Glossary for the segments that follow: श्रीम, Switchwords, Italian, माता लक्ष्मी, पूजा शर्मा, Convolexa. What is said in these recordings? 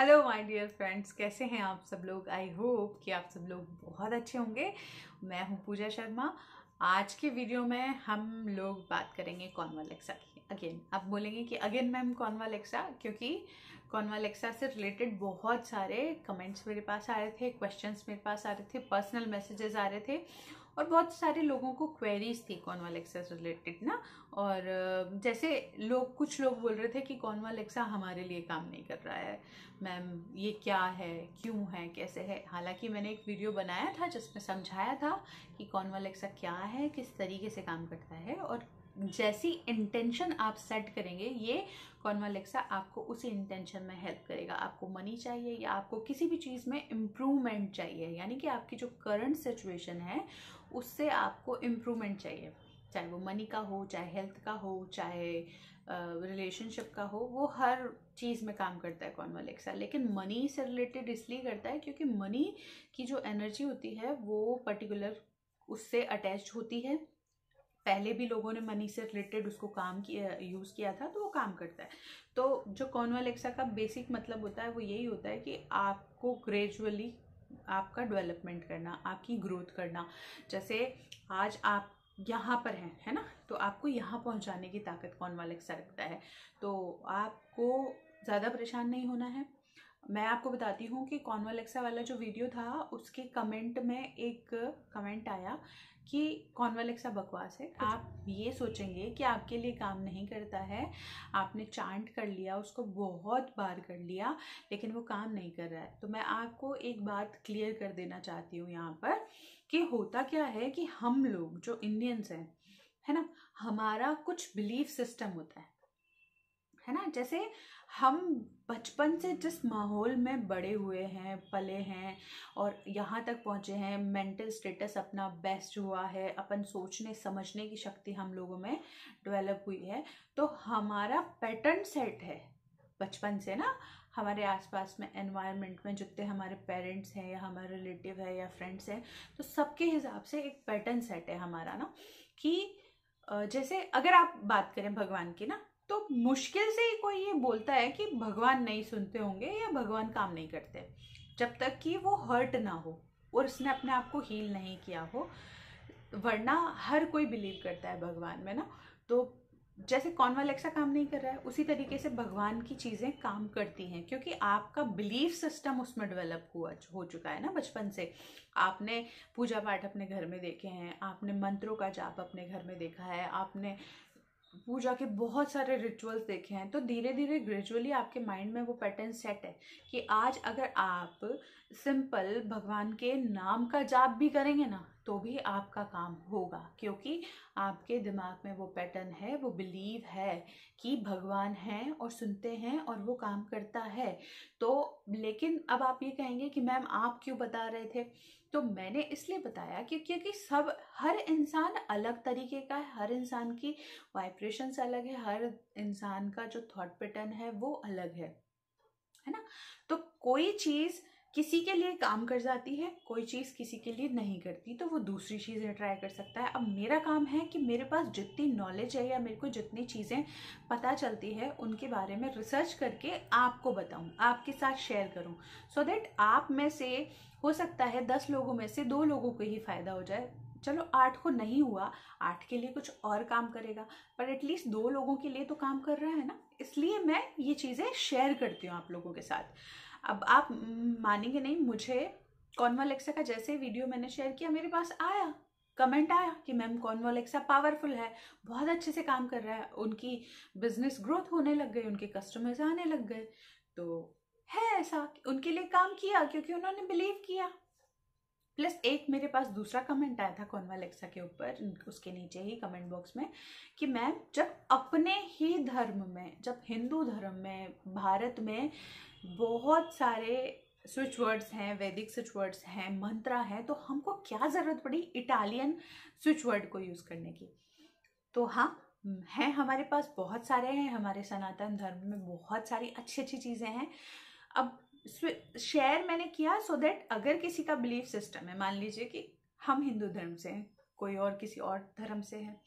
Hello my dear friends, कैसे हैं आप सब लोग। आई होप कि आप सब लोग बहुत अच्छे होंगे। मैं हूं पूजा शर्मा। आज के वीडियो में हम लोग बात करेंगे कॉन्वोलेक्सा की। अगेन आप बोलेंगे कि अगेन मैम कॉन्वोलेक्सा, क्योंकि कॉन्वोलेक्सा से रिलेटेड बहुत सारे कमेंट्स मेरे पास आ रहे थे, क्वेश्चंस मेरे पास आ रहे थे, पर्सनल मैसेजेस आ रहे थे और बहुत सारे लोगों को क्वेरीज थी कॉन्वोलेक्सा से रिलेटेड ना। और जैसे लोग कुछ लोग बोल रहे थे कि कॉन्वोलेक्सा हमारे लिए काम नहीं कर रहा है मैम, ये क्या है, क्यों है, कैसे है। हालांकि मैंने एक वीडियो बनाया था जिसमें समझाया था कि कॉन्वोलेक्सा क्या है, किस तरीके से काम करता है और जैसी इंटेंशन आप सेट करेंगे ये कॉन्वोलेक्सा आपको उसी इंटेंशन में हेल्प करेगा। आपको मनी चाहिए या आपको किसी भी चीज़ में इम्प्रूवमेंट चाहिए, यानी कि आपकी जो करंट सिचुएशन है उससे आपको इम्प्रूवमेंट चाहिए, चाहे वो मनी का हो, चाहे हेल्थ का हो, चाहे रिलेशनशिप का हो। वो हर चीज़ में काम करता है कॉन्वोलेक्सा, लेकिन मनी से रिलेटेड इसलिए करता है क्योंकि मनी की जो एनर्जी होती है वो पर्टिकुलर उससे अटैच होती है। पहले भी लोगों ने मनी से रिलेटेड उसको काम किया, यूज़ किया था, तो वो काम करता है। तो जो कॉन्वोलेक्सा का बेसिक मतलब होता है वो यही होता है कि आपको ग्रेजुअली आपका डेवलपमेंट करना, आपकी ग्रोथ करना। जैसे आज आप यहाँ पर हैं, है ना, तो आपको यहाँ पहुँचाने की ताकत कॉन्वोलेक्सा रखता है। तो आपको ज़्यादा परेशान नहीं होना है। मैं आपको बताती हूँ कि कॉन्वोलेक्सा वाला जो वीडियो था उसके कमेंट में एक कमेंट आया कि कॉन्वोलेक्सा बकवास है। आप ये सोचेंगे कि आपके लिए काम नहीं करता है, आपने चांट कर लिया, उसको बहुत बार कर लिया लेकिन वो काम नहीं कर रहा है। तो मैं आपको एक बात क्लियर कर देना चाहती हूँ यहाँ पर कि होता क्या है कि हम लोग जो इंडियंस हैं, है ना, हमारा कुछ बिलीफ सिस्टम होता है ना। जैसे हम बचपन से जिस माहौल में बड़े हुए हैं, पले हैं और यहाँ तक पहुँचे हैं, मेंटल स्टेटस अपना बेस्ट हुआ है, अपन सोचने समझने की शक्ति हम लोगों में डेवलप हुई है, तो हमारा पैटर्न सेट है बचपन से ना। हमारे आसपास में एनवायरनमेंट में जितने हमारे पेरेंट्स हैं या हमारे रिलेटिव है या फ्रेंड्स हैं, तो सबके हिसाब से एक पैटर्न सेट है हमारा ना। कि जैसे अगर आप बात करें भगवान की ना, तो मुश्किल से ही कोई ये बोलता है कि भगवान नहीं सुनते होंगे या भगवान काम नहीं करते, जब तक कि वो हर्ट ना हो और उसने अपने आप को हील नहीं किया हो, वरना हर कोई बिलीव करता है भगवान में ना। तो जैसे कॉन्वोलेक्सा काम नहीं कर रहा है, उसी तरीके से भगवान की चीज़ें काम करती हैं क्योंकि आपका बिलीफ सिस्टम उसमें डेवलप हुआ हो चुका है ना। बचपन से आपने पूजा पाठ अपने घर में देखे हैं, आपने मंत्रों का जाप अपने घर में देखा है, आपने पूजा के बहुत सारे रिचुअल्स देखे हैं, तो धीरे धीरे ग्रेजुअली आपके माइंड में वो पैटर्न सेट है कि आज अगर आप सिंपल भगवान के नाम का जाप भी करेंगे ना तो भी आपका काम होगा, क्योंकि आपके दिमाग में वो पैटर्न है, वो बिलीव है कि भगवान हैं और सुनते हैं और वो काम करता है। तो लेकिन अब आप ये कहेंगे कि मैम आप क्यों बता रहे थे, तो मैंने इसलिए बताया कि क्योंकि सब हर इंसान अलग तरीके का है, हर इंसान की वाइब्रेशंस अलग है, हर इंसान का जो थॉट पैटर्न है वो अलग है ना। तो कोई चीज़ किसी के लिए काम कर जाती है, कोई चीज़ किसी के लिए नहीं करती, तो वो दूसरी चीज़ें ट्राई कर सकता है। अब मेरा काम है कि मेरे पास जितनी नॉलेज है या मेरे को जितनी चीज़ें पता चलती है उनके बारे में रिसर्च करके आपको बताऊं, आपके साथ शेयर करूं, सो दैट आप में से हो सकता है 10 लोगों में से 2 लोगों को ही फ़ायदा हो जाए। चलो 8 को नहीं हुआ, 8 के लिए कुछ और काम करेगा, पर एटलीस्ट 2 लोगों के लिए तो काम कर रहा है ना। इसलिए मैं ये चीज़ें शेयर करती हूँ आप लोगों के साथ। अब आप मानेंगे नहीं, मुझे कॉन्वोलेक्सा का जैसे वीडियो मैंने शेयर किया, मेरे पास आया कमेंट आया कि मैम कॉन्वोलेक्सा पावरफुल है, बहुत अच्छे से काम कर रहा है, उनकी बिजनेस ग्रोथ होने लग गई, उनके कस्टमर्स आने लग गए। तो है ऐसा, उनके लिए काम किया क्योंकि उन्होंने बिलीव किया। प्लस एक मेरे पास दूसरा कमेंट आया था कॉन्वोलेक्सा के ऊपर, उसके नीचे ही कमेंट बॉक्स में कि मैम जब अपने ही धर्म में, जब हिंदू धर्म में, भारत में बहुत सारे स्विच वर्ड्स हैं, वैदिक स्विच वर्ड्स हैं, मंत्रा हैं, तो हमको क्या ज़रूरत पड़ी इटालियन स्विच वर्ड को यूज़ करने की। तो हाँ हैं, हमारे पास बहुत सारे हैं, हमारे सनातन धर्म में बहुत सारी अच्छी अच्छी चीज़ें हैं। अब शेयर मैंने किया सो दैट अगर किसी का बिलीफ सिस्टम है, मान लीजिए कि हम हिंदू धर्म से हैं, कोई और किसी और धर्म से है,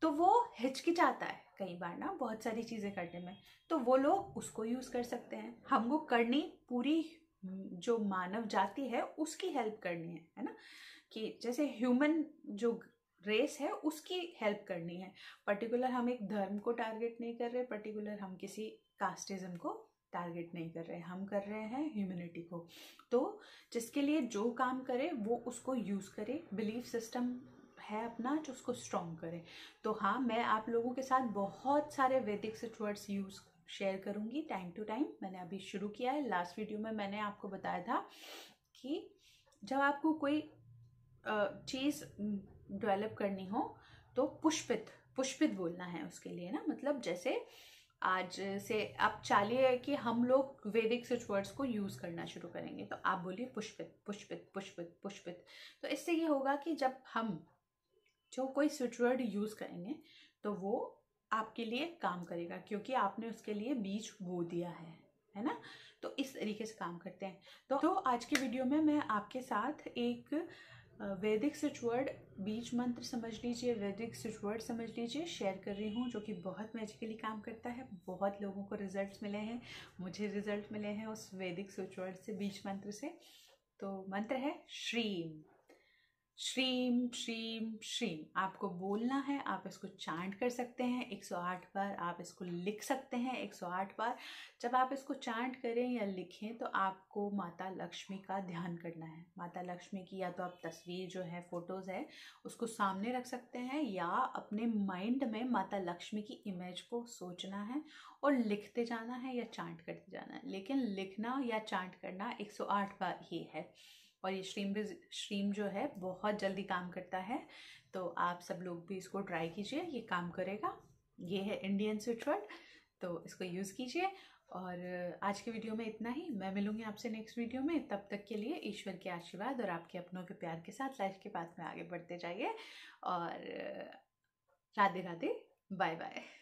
तो वो हिचकिचाता है कई बार ना बहुत सारी चीज़ें करने में, तो वो लोग उसको यूज़ कर सकते हैं। हमको करनी पूरी जो मानव जाति है उसकी हेल्प करनी है ना, कि जैसे ह्यूमन जो रेस है उसकी हेल्प करनी है। पर्टिकुलर हम एक धर्म को टारगेट नहीं कर रहे, पर्टिकुलर हम किसी कास्टिज़म को टारगेट नहीं कर रहे, हम कर रहे हैं ह्यूमैनिटी को। तो जिसके लिए जो काम करे वो उसको यूज़ करे, बिलीफ सिस्टम है अपना जो उसको स्ट्रॉन्ग करे। तो हाँ, मैं आप लोगों के साथ बहुत सारे वैदिक सिचुएट्स यूज़ शेयर करूँगी टाइम टू टाइम। मैंने अभी शुरू किया है, लास्ट वीडियो में मैंने आपको बताया था कि जब आपको कोई चीज़ डेवलप करनी हो तो पुष्पित पुष्पित बोलना है उसके लिए ना। मतलब जैसे आज से आप चालिए कि हम लोग वैदिक सिचुएट्स को यूज़ करना शुरू करेंगे, तो आप बोलिए पुष्पित पुष्पित पुष्पित पुष्पित। तो इससे ये होगा कि जब हम जो कोई सिचुएट यूज़ करेंगे तो वो आपके लिए काम करेगा, क्योंकि आपने उसके लिए बीज बो दिया है ना। तो इस तरीके से काम करते हैं। तो आज के वीडियो में मैं आपके साथ एक वैदिक सिचुएट, बीज मंत्र समझ लीजिए, वैदिक सिचुएट समझ लीजिए, शेयर कर रही हूँ, जो कि बहुत मैजिकली काम करता है। बहुत लोगों को रिजल्ट मिले हैं, मुझे रिजल्ट मिले हैं उस वैदिक सिचुएट से, बीज मंत्र से। तो मंत्र है श्रीम श्रीम श्रीम श्रीम। आपको बोलना है, आप इसको चांट कर सकते हैं 108 बार, आप इसको लिख सकते हैं 108 बार। जब आप इसको चांट करें या लिखें तो आपको माता लक्ष्मी का ध्यान करना है। माता लक्ष्मी की या तो आप तस्वीर जो है, फ़ोटोज़ है, उसको सामने रख सकते हैं, या अपने माइंड में माता लक्ष्मी की इमेज को सोचना है और लिखते जाना है या चांट करते जाना है। लेकिन लिखना या चांट करना 108 बार ही है। और ये श्रीम जो है बहुत जल्दी काम करता है, तो आप सब लोग भी इसको ट्राई कीजिए, ये काम करेगा। ये है इंडियन स्विचवर्ड, तो इसको यूज़ कीजिए। और आज के वीडियो में इतना ही। मैं मिलूँगी आपसे नेक्स्ट वीडियो में, तब तक के लिए ईश्वर के आशीर्वाद और आपके अपनों के प्यार के साथ लाइफ के पाथ में आगे बढ़ते जाइए। और राधे राधे, बाय बाय।